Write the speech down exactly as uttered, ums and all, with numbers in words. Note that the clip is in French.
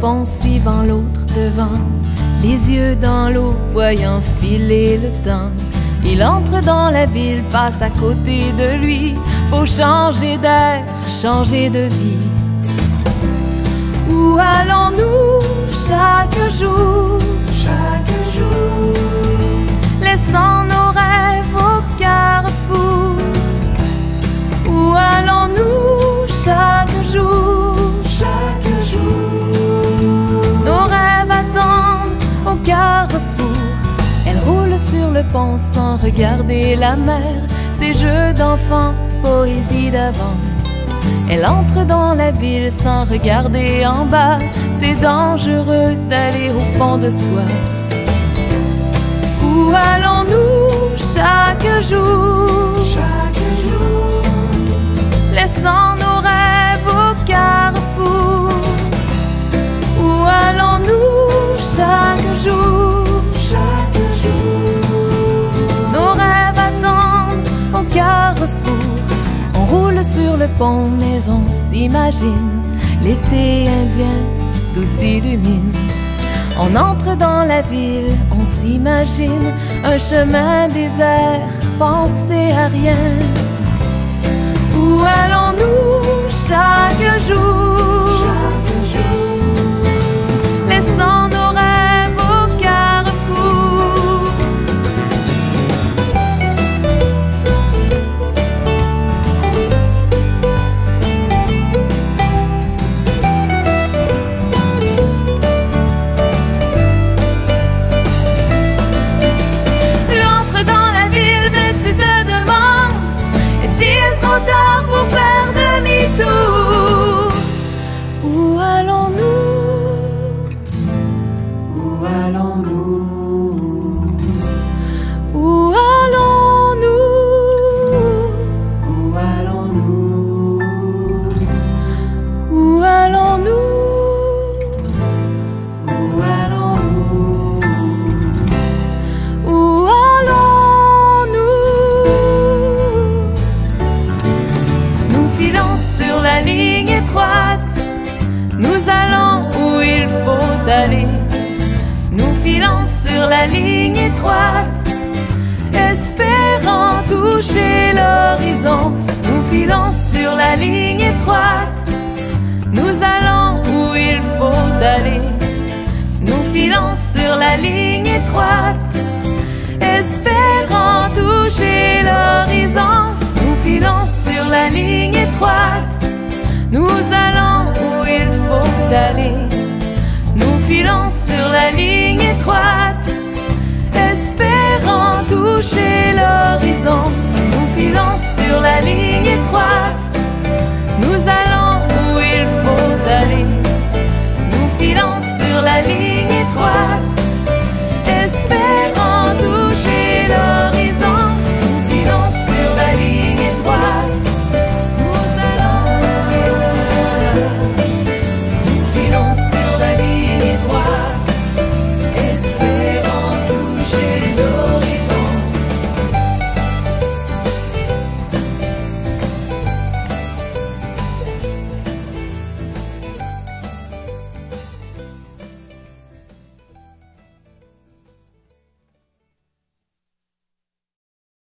pont suivant l'autre devant, les yeux dans l'eau, voyant filer le temps. Il entre dans la ville, passe à côté de lui. Faut changer d'air, changer de vie. Où allons-nous chaque jour? Chaque jour, laissant nos rêves au carrefour. Où allons-nous chaque jour? Chaque jour, nos rêves attendent au carrefour. Elle roule sur le pont sans regarder la mer. Ses jeux d'enfants, poésie d'avant. Elle entre dans la ville sans regarder en bas. C'est dangereux d'aller au fond de soi. Où allons-nous chaque jour? Chaque jour, laissant nos rêves au carrefour. Où allons-nous chaque jour? Chaque jour, nos rêves attendent au carrefour. On roule sur le pont mais on s'imagine l'été indien, tout s'illumine. On entre dans la ville, on s'imagine un chemin désert, penser à rien. Où allons-nous chaque jour? Chaque jour, laissant nos rêves au carrefour. Tu entres dans la ville mais tu te demandes, est-il trop tard pour faire demi-tour? Où allons-nous? Où allons-nous? Où allons-nous? Où allons-nous? Où allons-nous? Où allons-nous? Où allons-nous? Nous filons sur la ligne étroite, nous allons où il faut aller. Nous filons sur la ligne étroite, espérant toucher l'horizon. Nous filons sur la ligne étroite, nous allons où il faut aller. Nous filons sur la ligne étroite, espérant toucher l'horizon. Nous filons sur la ligne étroite, nous allons où il faut aller. Nous filons sur la ligne étroite, espérant toucher l'horizon. Nous filons sur la ligne étroite,